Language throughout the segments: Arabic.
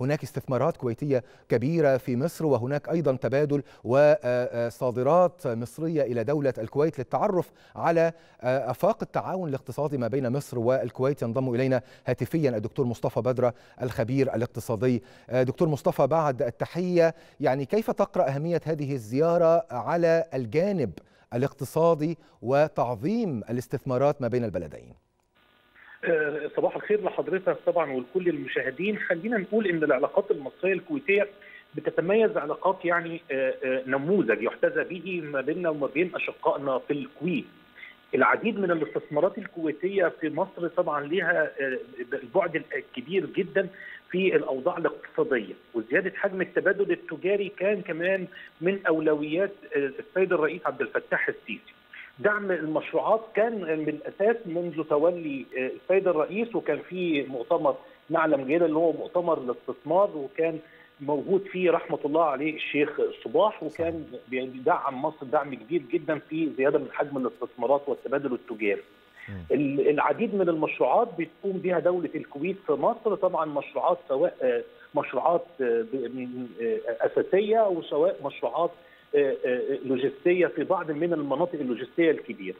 هناك استثمارات كويتية كبيرة في مصر، وهناك أيضا تبادل وصادرات مصرية إلى دولة الكويت للتعرف على آفاق التعاون الاقتصادي ما بين مصر والكويت. ينضم إلينا هاتفيا الدكتور مصطفى بدره الخبير الاقتصادي. دكتور مصطفى، بعد التحية، يعني كيف تقرأ أهمية هذه الزيارة على الجانب الاقتصادي وتعظيم الاستثمارات ما بين البلدين؟ صباح الخير لحضرتك طبعا ولكل المشاهدين. خلينا نقول ان العلاقات المصريه الكويتيه بتتميز علاقات يعني نموذج يحتذى به ما بيننا وما بين اشقائنا في الكويت. العديد من الاستثمارات الكويتيه في مصر طبعا لها البعد الكبير جدا في الاوضاع الاقتصاديه، وزياده حجم التبادل التجاري كان كمان من اولويات السيد الرئيس عبد الفتاح السيسي. دعم المشروعات كان من الاساس منذ تولي السيد الرئيس، وكان في مؤتمر معلم جيلة اللي هو مؤتمر الاستثمار، وكان موجود فيه رحمه الله عليه الشيخ صباح، وكان بيدعم مصر دعم كبير جدا في زياده من حجم الاستثمارات والتبادل التجاري. العديد من المشروعات بتقوم بها دوله الكويت في مصر، طبعا مشروعات سواء مشروعات اساسيه وسواء مشروعات لوجستيه في بعض من المناطق اللوجستيه الكبيره.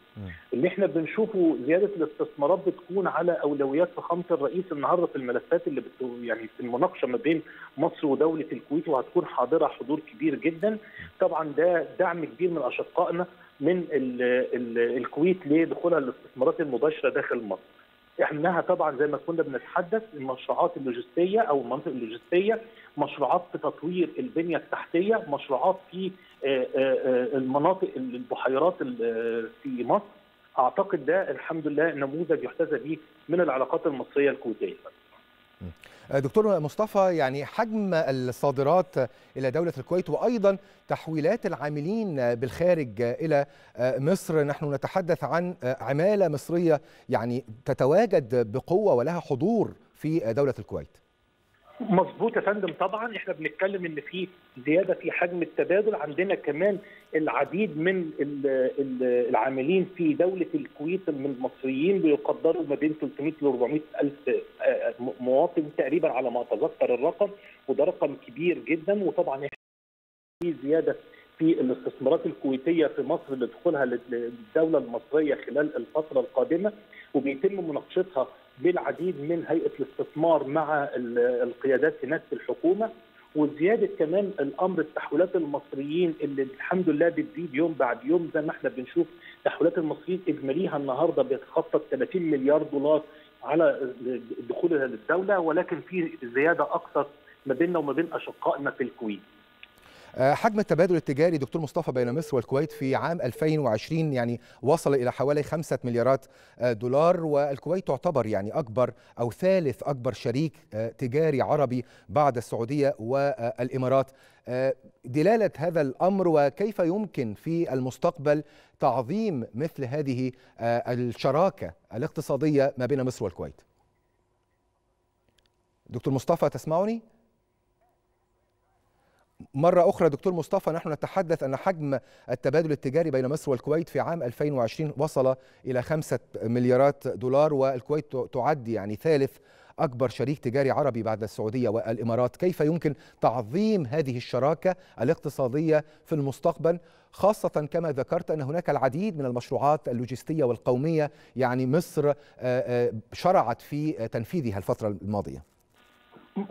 اللي احنا بنشوفه زياده الاستثمارات بتكون على اولويات فخامه الرئيس النهارده في الملفات اللي يعني في المناقشه ما بين مصر ودوله الكويت، وهتكون حاضره حضور كبير جدا. طبعا ده دعم كبير من اشقائنا من الكويت لدخولها الاستثمارات المباشره داخل مصر. احناها طبعا زي ما كنا بنتحدث المشروعات اللوجستيه او المناطق اللوجستيه، مشروعات في تطوير البنيه التحتيه، مشروعات في المناطق البحيرات في مصر. اعتقد ده الحمد لله نموذج يحتذى به من العلاقات المصريه الكويتيه. دكتور مصطفى، يعني حجم الصادرات إلى دولة الكويت وأيضا تحويلات العاملين بالخارج إلى مصر، نحن نتحدث عن عمالة مصرية يعني تتواجد بقوة ولها حضور في دولة الكويت. مظبوط يا فندم. طبعا احنا بنتكلم ان في زياده في حجم التبادل، عندنا كمان العديد من العاملين في دوله الكويت من المصريين بيقدروا ما بين 300 ل 400 الف مواطن تقريبا على ما اتذكر الرقم، وده رقم كبير جدا. وطبعا احنا في زياده في الاستثمارات الكويتيه في مصر لدخولها للدوله المصريه خلال الفتره القادمه، وبيتم مناقشتها بالعديد من هيئه الاستثمار مع القيادات هناك في الحكومه، وزياده كمان الامر التحويلات المصريين اللي الحمد لله بتزيد يوم بعد يوم. زي ما احنا بنشوف تحويلات المصريين اجماليها النهارده بتخطط 30 مليار دولار على دخولها للدوله، ولكن في زياده اكثر ما بيننا وما بين اشقائنا في الكويت. حجم التبادل التجاري دكتور مصطفى بين مصر والكويت في عام 2020 يعني وصل إلى حوالي 5 مليارات دولار، والكويت تعتبر يعني أكبر أو ثالث أكبر شريك تجاري عربي بعد السعودية والإمارات. دلالة هذا الأمر وكيف يمكن في المستقبل تعظيم مثل هذه الشراكة الاقتصادية ما بين مصر والكويت؟ دكتور مصطفى تسمعني؟ مرة أخرى دكتور مصطفى، نحن نتحدث أن حجم التبادل التجاري بين مصر والكويت في عام 2020 وصل إلى 5 مليارات دولار، والكويت تعد يعني ثالث أكبر شريك تجاري عربي بعد السعودية والإمارات. كيف يمكن تعظيم هذه الشراكة الاقتصادية في المستقبل، خاصة كما ذكرت أن هناك العديد من المشروعات اللوجستية والقومية يعني مصر شرعت في تنفيذها الفترة الماضية؟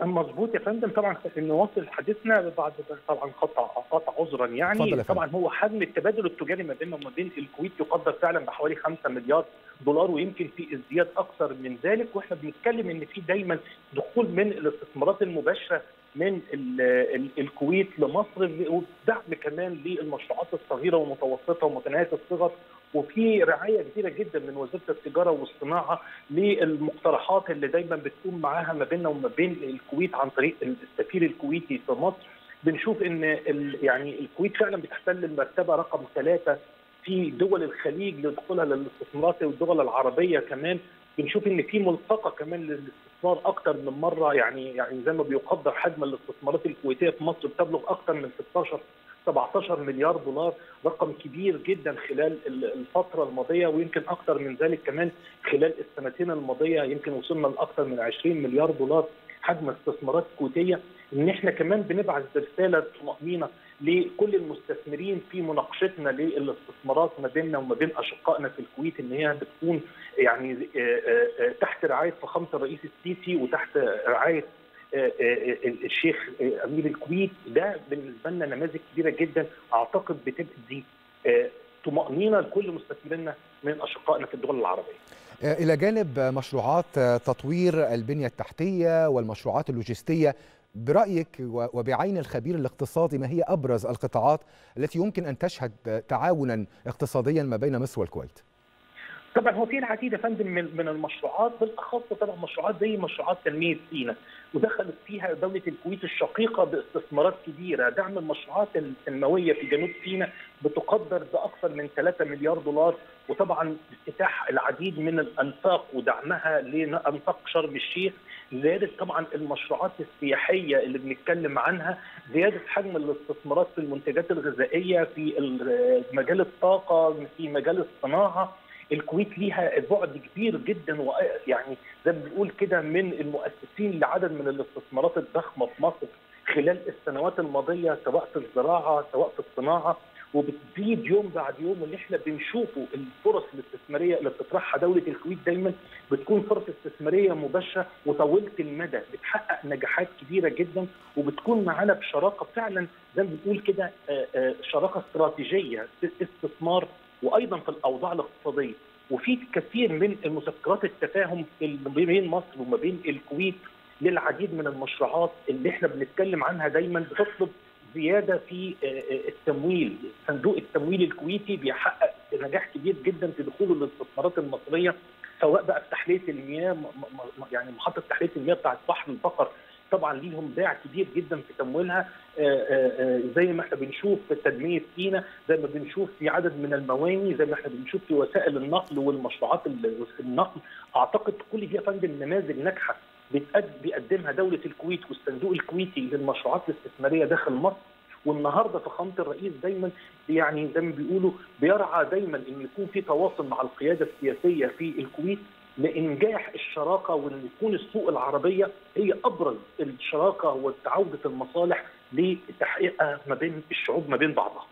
مظبوط يا فندم. طبعا نواصل حديثنا بعد طبعا قطع عذرا يعني. طبعا هو حجم التبادل التجاري ما بيننا وما بين الكويت يقدر فعلا بحوالي 5 مليار دولار، ويمكن في ازدياد اكثر من ذلك. واحنا بنتكلم ان في دايما دخول من الاستثمارات المباشره من الكويت لمصر، ودعم كمان للمشروعات الصغيره والمتوسطه ومتناهيه الصغر، وفي رعايه كبيره جدا من وزاره التجاره والصناعه للمقترحات اللي دايما بتقوم معاها ما بيننا وما بين الكويت عن طريق السفير الكويتي في مصر. بنشوف ان يعني الكويت فعلا بتحتل المرتبه رقم 3 في دول الخليج لدخولها للاستثمارات، والدول العربيه كمان بنشوف ان في ملتقى كمان للاستثمار اكثر من مره. يعني زي ما بيقدر حجم الاستثمارات الكويتيه في مصر بتبلغ اكثر من 16-17 مليار دولار، رقم كبير جدا خلال الفترة الماضية، ويمكن أكثر من ذلك كمان خلال السنتين الماضية يمكن وصلنا لأكثر من 20 مليار دولار. حجم استثمارات كويتيه، ان احنا كمان بنبعث برساله طمانينه لكل المستثمرين في مناقشتنا للاستثمارات ما بيننا وما بين اشقائنا في الكويت، ان هي بتكون يعني تحت رعايه فخامه الرئيس السيسي وتحت رعايه الشيخ امير الكويت. ده بالنسبه لنا نماذج كبيره جدا اعتقد بتدي طمأنينة لكل مستثمرينا من أشقائنا في الدول العربية. إلى جانب مشروعات تطوير البنية التحتية والمشروعات اللوجستية، برأيك وبعين الخبير الاقتصادي ما هي أبرز القطاعات التي يمكن أن تشهد تعاونا اقتصاديا ما بين مصر والكويت؟ طبعا هو في العديد يا فندم من المشروعات، بالاخص طبعا مشروعات زي مشروعات تنميه سيناء، ودخلت فيها دوله الكويت الشقيقه باستثمارات كبيره. دعم المشروعات التنمويه في جنوب سيناء بتقدر باكثر من 3 مليار دولار، وطبعا افتتاح العديد من الانفاق ودعمها لانفاق شرم الشيخ. زياده طبعا المشروعات السياحيه اللي بنتكلم عنها، زياده حجم الاستثمارات في المنتجات الغذائيه، في مجال الطاقه، في مجال الصناعه. الكويت ليها بعد كبير جدا، ويعني زي ما بنقول كده من المؤسسين لعدد من الاستثمارات الضخمه في مصر خلال السنوات الماضيه، سواء في الزراعه سواء في الصناعه، وبتزيد يوم بعد يوم. اللي احنا بنشوفه الفرص الاستثماريه اللي بتطرحها دوله الكويت دايما بتكون فرص استثماريه مباشره وطويله المدى، بتحقق نجاحات كبيره جدا، وبتكون معانا بشراكه فعلا زي ما بنقول كده شراكه استراتيجيه في الاستثمار وايضا في الاوضاع الاقتصاديه. وفي كثير من المذكرات التفاهم ما بين مصر وما بين الكويت للعديد من المشروعات اللي احنا بنتكلم عنها دايما بتطلب زياده في التمويل. صندوق التمويل الكويتي بيحقق نجاح كبير جدا في دخوله للاستثمارات المصريه، سواء بقى في تحليه المياه، يعني محطه تحليه المياه بتاعت بحر البقر طبعا ليهم باع كبير جدا في تمويلها، زي ما احنا بنشوف في تنميه سيناء، زي ما بنشوف في عدد من المواني، زي ما احنا بنشوف في وسائل النقل والمشروعات النقل. اعتقد كل دي يا فندم نماذج ناجحه بيقدمها دوله الكويت والصندوق الكويتي للمشروعات الاستثماريه داخل مصر. والنهارده فخامه الرئيس دايما يعني زي ما بيقولوا بيرعى دايما ان يكون في تواصل مع القياده السياسيه في الكويت لإنجاح الشراكة، وإن يكون السوق العربية هي أبرز الشراكة وتعاودة المصالح لتحقيقها ما بين الشعوب ما بين بعضها.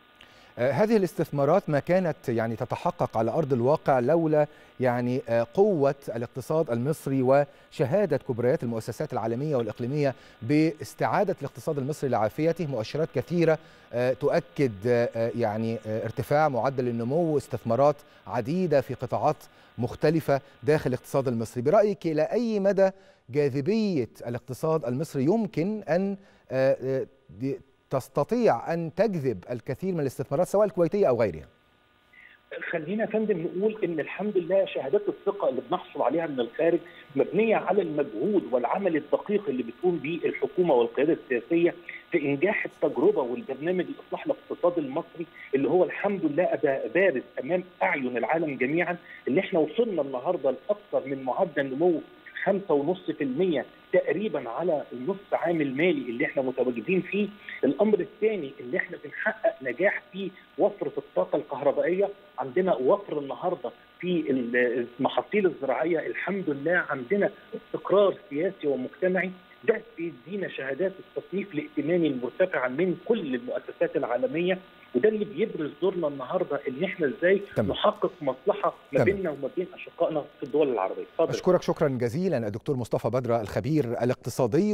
هذه الاستثمارات ما كانت يعني تتحقق على أرض الواقع لولا يعني قوة الاقتصاد المصري وشهادة كبريات المؤسسات العالمية والإقليمية باستعادة الاقتصاد المصري لعافيته. مؤشرات كثيرة تؤكد يعني ارتفاع معدل النمو واستثمارات عديدة في قطاعات مختلفة داخل الاقتصاد المصري. برأيك إلى أي مدى جاذبية الاقتصاد المصري يمكن أن تستطيع أن تجذب الكثير من الاستثمارات سواء الكويتية أو غيرها؟ خلينا فندم نقول إن الحمد لله شهادات الثقة اللي بنحصل عليها من الخارج مبنية على المجهود والعمل الدقيق اللي بتقوم به الحكومة والقيادة السياسية في إنجاح التجربة والبرنامج الإصلاح الاقتصادي المصري، اللي هو الحمد لله بارز أمام أعين العالم جميعا. اللي احنا وصلنا النهاردة لأكثر من معدل نمو 5.5% تقريبا على النصف عام المالي اللي احنا متواجدين فيه. الامر الثاني اللي احنا بنحقق نجاح في وفرة الطاقة الكهربائية، عندنا وفر النهارده في المحاصيل الزراعية، الحمد لله عندنا استقرار سياسي ومجتمعي. ده بيدينا شهادات التصنيف الائتماني المرتفعة من كل المؤسسات العالمية، وده اللي بيبرز دورنا النهارده ان احنا ازاي نحقق مصلحه ما بيننا وما بين اشقائنا في الدول العربيه. اشكرك شكرا جزيلا الدكتور مصطفى بدره الخبير الاقتصادي.